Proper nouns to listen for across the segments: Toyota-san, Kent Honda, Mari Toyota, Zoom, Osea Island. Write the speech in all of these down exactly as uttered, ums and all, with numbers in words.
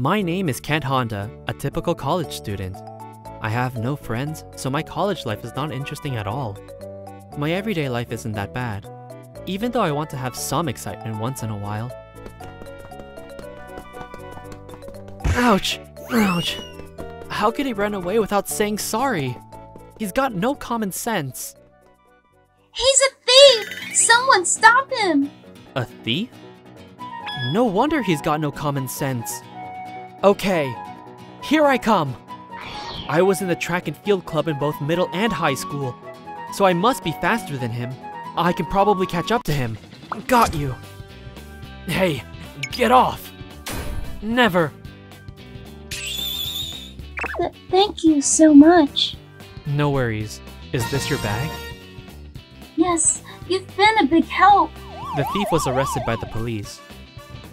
My name is Kent Honda, a typical college student. I have no friends, so my college life is not interesting at all. My everyday life isn't that bad, even though I want to have some excitement once in a while. Ouch! Ouch! How could he run away without saying sorry? He's got no common sense. He's a thief! Someone stop him! A thief? No wonder he's got no common sense. Okay, here I come! I was in the track and field club in both middle and high school, so I must be faster than him. I can probably catch up to him. Got you! Hey, get off! Never! Th- thank you so much. No worries. Is this your bag? Yes, you've been a big help! The thief was arrested by the police.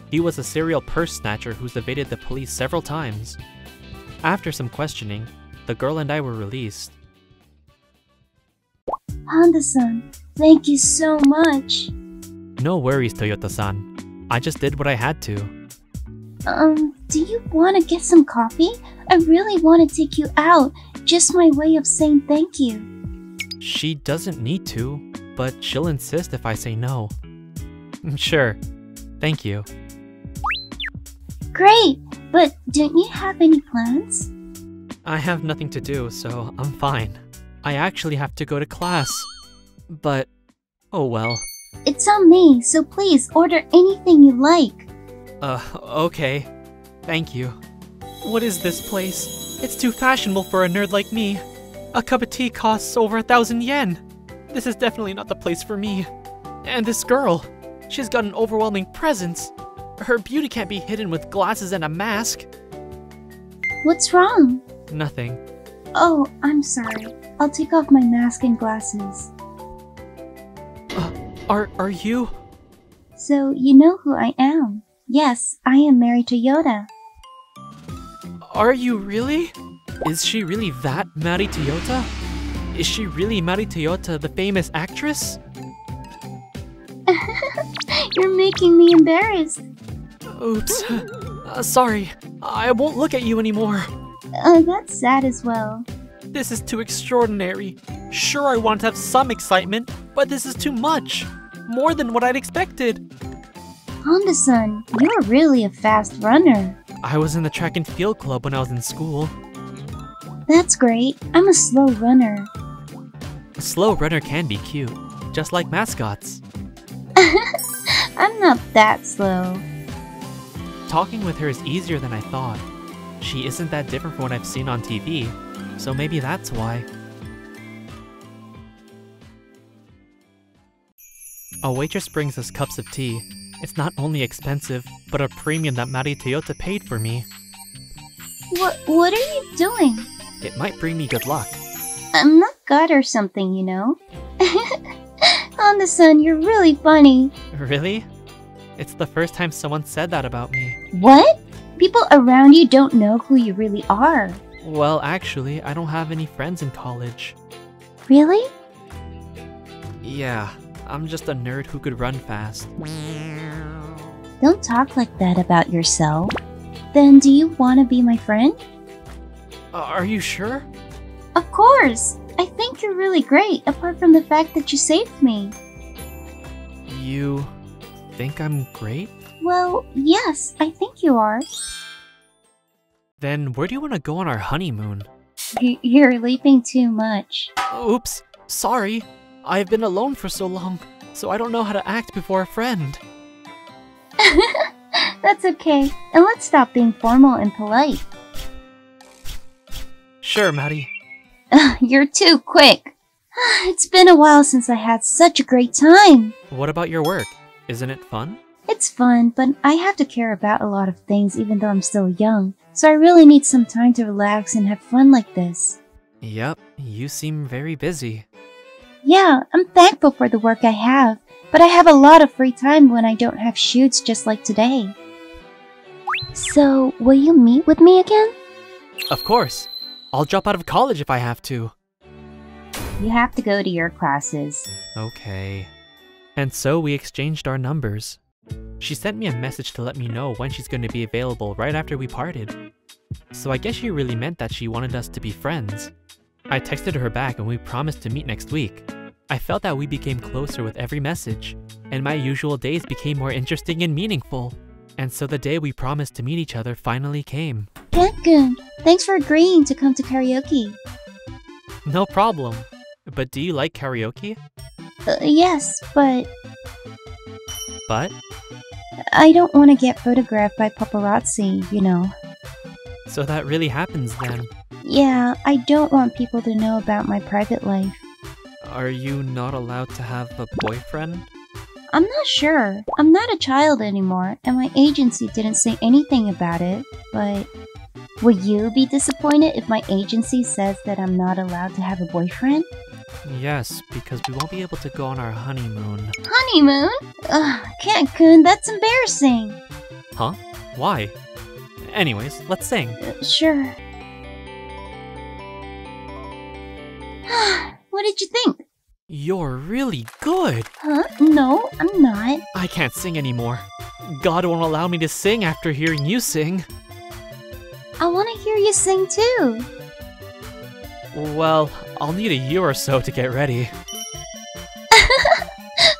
He was a serial purse snatcher who's evaded the police several times. After some questioning, the girl and I were released. Honda-san, thank you so much. No worries, Toyota-san. I just did what I had to. Um, do you want to get some coffee? I really want to take you out. Just my way of saying thank you. She doesn't need to, but she'll insist if I say no. Sure. Thank you. Great, but don't you have any plans? I have nothing to do, so I'm fine. I actually have to go to class, but oh well. It's on me, so please order anything you like. Uh, okay. Thank you. What is this place? It's too fashionable for a nerd like me. A cup of tea costs over a thousand yen. This is definitely not the place for me. And this girl, she's got an overwhelming presence. Her beauty can't be hidden with glasses and a mask. What's wrong? Nothing. Oh, I'm sorry. I'll take off my mask and glasses. Uh, are are you? So you know who I am. Yes, I am Mari Toyota. Are you really? Is she really that Mari Toyota? Is she really Mari Toyota, the famous actress? You're making me embarrassed. Oops. Uh, sorry. I won't look at you anymore. Uh, that's sad as well. This is too extraordinary. Sure, I want to have some excitement, but this is too much. More than what I'd expected. Honda-san, you're really a fast runner. I was in the track and field club when I was in school. That's great. I'm a slow runner. A slow runner can be cute, just like mascots. I'm not that slow. Talking with her is easier than I thought. She isn't that different from what I've seen on T V, so maybe that's why. A waitress brings us cups of tea. It's not only expensive, but a premium that Mari Toyota paid for me. What, what are you doing? It might bring me good luck. I'm not God or something, you know. Honda-san, you're really funny. Really? It's the first time someone said that about me. What? People around you don't know who you really are. Well, actually, I don't have any friends in college. Really? Yeah, I'm just a nerd who could run fast. Don't talk like that about yourself. Then do you want to be my friend? Uh, are you sure? Of course! I think you're really great, apart from the fact that you saved me. You think I'm great? Well, yes, I think you are. Then where do you want to go on our honeymoon? You're leaping too much. Oops, sorry. I've been alone for so long, so I don't know how to act before a friend. That's okay, and let's stop being formal and polite. Sure, Mari. You're too quick. It's been a while since I had such a great time. What about your work? Isn't it fun? It's fun, but I have to care about a lot of things even though I'm still young. So I really need some time to relax and have fun like this. Yep, you seem very busy. Yeah, I'm thankful for the work I have, but I have a lot of free time when I don't have shoots just like today. So, will you meet with me again? Of course. I'll drop out of college if I have to. You have to go to your classes. Okay. And so we exchanged our numbers. She sent me a message to let me know when she's going to be available right after we parted. So I guess she really meant that she wanted us to be friends. I texted her back and we promised to meet next week. I felt that we became closer with every message, and my usual days became more interesting and meaningful. And so the day we promised to meet each other finally came. Kent-kun, thanks for agreeing to come to karaoke. No problem. But do you like karaoke? Uh, yes, but... But? I don't want to get photographed by paparazzi, you know. So that really happens then? Yeah, I don't want people to know about my private life. Are you not allowed to have a boyfriend? I'm not sure. I'm not a child anymore, and my agency didn't say anything about it, but... Will you be disappointed if my agency says that I'm not allowed to have a boyfriend? Yes, because we won't be able to go on our honeymoon. Honeymoon? Ugh, Kent-kun, that's embarrassing! Huh? Why? Anyways, let's sing. Uh, sure. What did you think? You're really good! Huh? No, I'm not. I can't sing anymore. God won't allow me to sing after hearing you sing. I want to hear you sing too. Well, I'll need a year or so to get ready.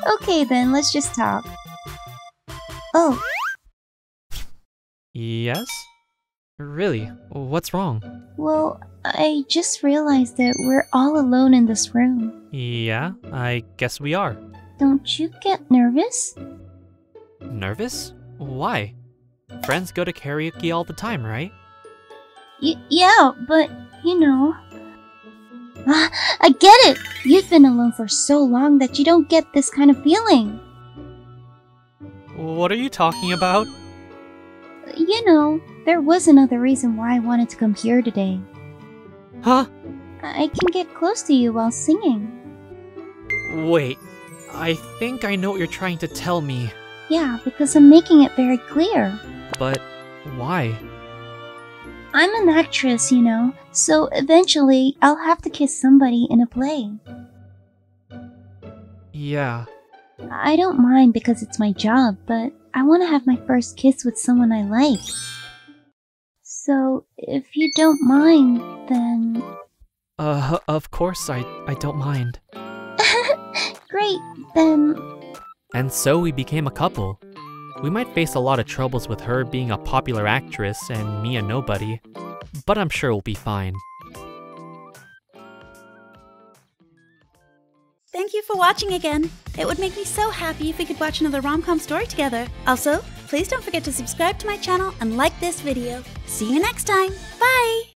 Okay then, let's just talk. Oh. Yes? Really? What's wrong? Well, I just realized that we're all alone in this room. Yeah, I guess we are. Don't you get nervous? Nervous? Why? Friends go to karaoke all the time, right? Y yeah, but, you know... Ah, I get it! You've been alone for so long that you don't get this kind of feeling. What are you talking about? You know, there was another reason why I wanted to come here today. Huh? I can get close to you while singing. Wait, I think I know what you're trying to tell me. Yeah, because I'm making it very clear. But why? I'm an actress, you know, so eventually I'll have to kiss somebody in a play. Yeah. I don't mind because it's my job, but I want to have my first kiss with someone I like. So, if you don't mind, then... Uh, of course I, I don't mind. Great, then... And so we became a couple. We might face a lot of troubles with her being a popular actress and me a nobody, but I'm sure we'll be fine. Thank you for watching again. It would make me so happy if we could watch another rom-com story together. Also, please don't forget to subscribe to my channel and like this video. See you next time. Bye!